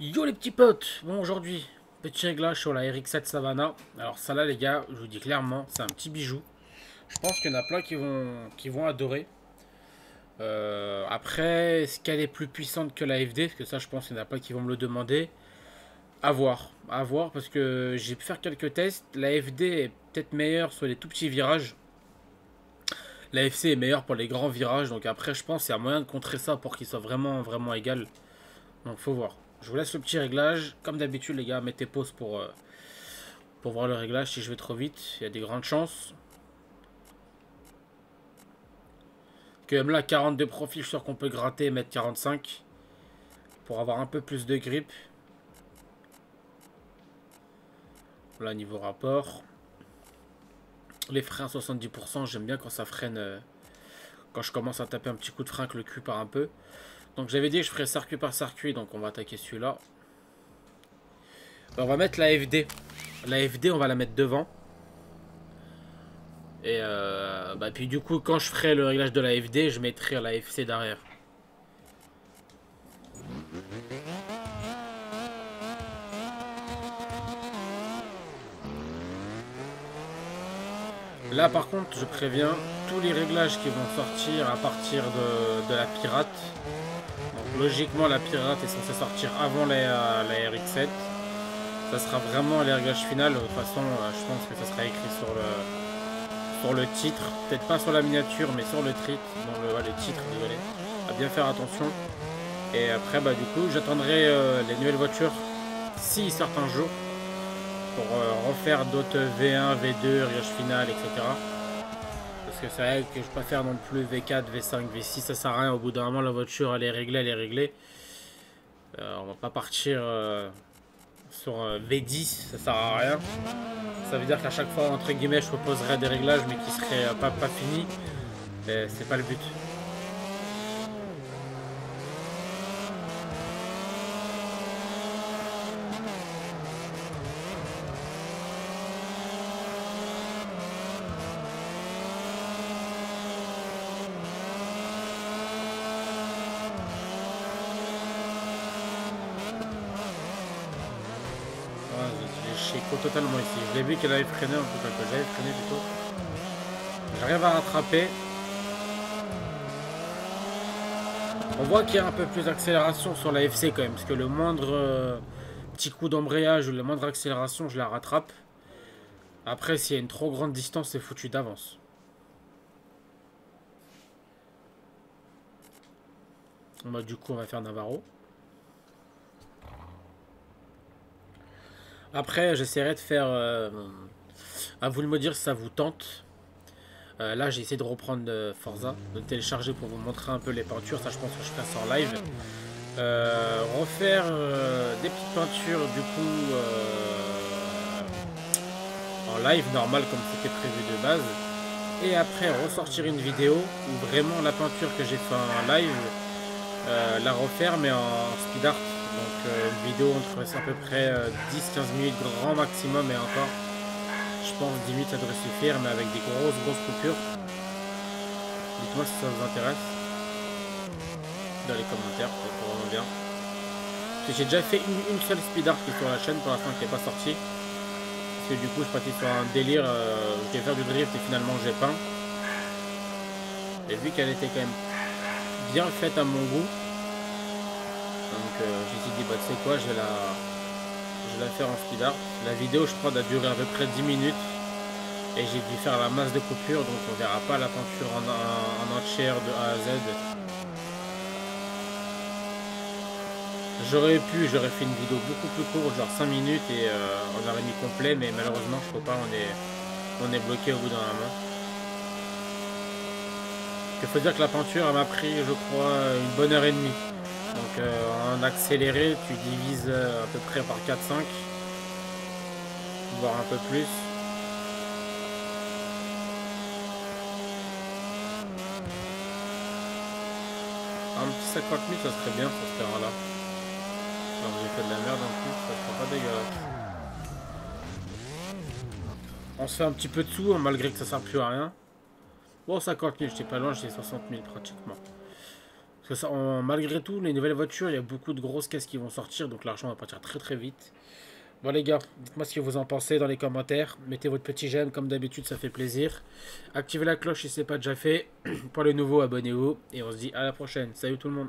Yo les petits potes, bon aujourd'hui, petit réglage sur la RX-7 Savannah. Alors ça là les gars, je vous dis clairement, c'est un petit bijou. Je pense qu'il y en a plein qui vont adorer. Après, est-ce qu'elle est plus puissante que la FD? Parce que ça je pense qu'il y en a plein qui vont me le demander. À voir, parce que j'ai pu faire quelques tests. La FD est peut-être meilleure sur les tout petits virages. La FC est meilleure pour les grands virages. Donc après je pense qu'il y a moyen de contrer ça pour qu'il soit vraiment égal. Donc faut voir. Je vous laisse le petit réglage. Comme d'habitude les gars, mettez pause pour voir le réglage si je vais trop vite. Il y a des grandes chances. Que même là, 42 profils, je suis sûr qu'on peut gratter et mettre 45. Pour avoir un peu plus de grip. Voilà, niveau rapport. Les freins 70%, j'aime bien quand ça freine. Quand je commence à taper un petit coup de frein que le cul part un peu. Donc j'avais dit que je ferais circuit par circuit, donc on va attaquer celui-là. On va mettre la FD. La FD, on va la mettre devant. Et puis du coup, quand je ferai le réglage de la FD, je mettrai la FC derrière. Là par contre, je préviens, tous les réglages qui vont sortir à partir de la Pirate. Logiquement, la Pirate est censée sortir avant la RX-7. Ça sera vraiment les réglages finales. De toute façon, je pense que ça sera écrit sur le titre. Peut-être pas sur la miniature, mais sur le titre. Dans le titre, désolé. À bien faire attention. Et après, du coup, j'attendrai les nouvelles voitures si sortent un jour pour refaire d'autres V1, V2, réglage final, etc. Parce que c'est vrai que je préfère non plus V4, V5, V6, ça sert à rien. Au bout d'un moment, la voiture elle est réglée. On va pas partir sur V10, ça sert à rien. Ça veut dire qu'à chaque fois, entre guillemets, je proposerai des réglages mais qui seraient pas finis. Mais c'est pas le but. Totalement ici. Je l'ai vu qu'elle avait freiné, en tout cas que j'avais freiné plutôt. J'arrive à rattraper. On voit qu'il y a un peu plus d'accélération sur la FC quand même, parce que le moindre petit coup d'embrayage ou la moindre accélération, je la rattrape. Après, s'il y a une trop grande distance, c'est foutu d'avance. Du coup, on va faire Navarro. Après, j'essaierai de faire, à vous de me dire si ça vous tente. Là, j'ai essayé de reprendre Forza, de télécharger pour vous montrer un peu les peintures. Ça, je pense que je ferai ça en live. Refaire des petites peintures, du coup, en live, normal, comme c'était prévu de base. Et après, ressortir une vidéo où vraiment la peinture que j'ai fait en live, la refaire, mais en speed art. Donc une vidéo, on trouverait ça à peu près 10-15 minutes grand maximum, et encore je pense 10 minutes ça devrait suffire, mais avec des grosses coupures. Dites-moi si ça vous intéresse dans les commentaires, ça pourrait vraiment bien. J'ai déjà fait une seule speed art qui est sur la chaîne pour l'instant, qui n'est pas sortie. Parce que du coup je partais sur un délire, je vais faire du drift et finalement j'ai peint. Et vu qu'elle était quand même bien faite à mon goût. Donc j'ai dit, c'est quoi, je vais la faire en speed art. La vidéo, je crois, a duré à peu près 10 minutes. Et j'ai dû faire la masse de coupures, donc on verra pas la peinture en entière de A à Z. J'aurais fait une vidéo beaucoup plus courte, genre 5 minutes, et on aurait mis complet, mais malheureusement, je peux pas, on est bloqué au bout d'un moment. Il faut dire que la peinture, elle m'a pris, je crois, une bonne heure et demie. Donc en accéléré, tu divises à peu près par 4-5, voire un peu plus. Un petit 50 000, ça serait bien pour ce terrain-là. Alors j'ai fait de la merde en plus, ça sera pas dégueulasse. On se fait un petit peu de sous, malgré que ça sert plus à rien. Bon, 50 000, j'étais pas loin, j'étais 60 000 pratiquement. que ça, malgré tout, les nouvelles voitures, il y a beaucoup de grosses caisses qui vont sortir, donc l'argent va partir très très vite. Bon les gars, dites-moi ce que vous en pensez dans les commentaires. Mettez votre petit j'aime, comme d'habitude, ça fait plaisir. Activez la cloche si ce n'est pas déjà fait. Pour les nouveaux, abonnez-vous. Et on se dit à la prochaine. Salut tout le monde.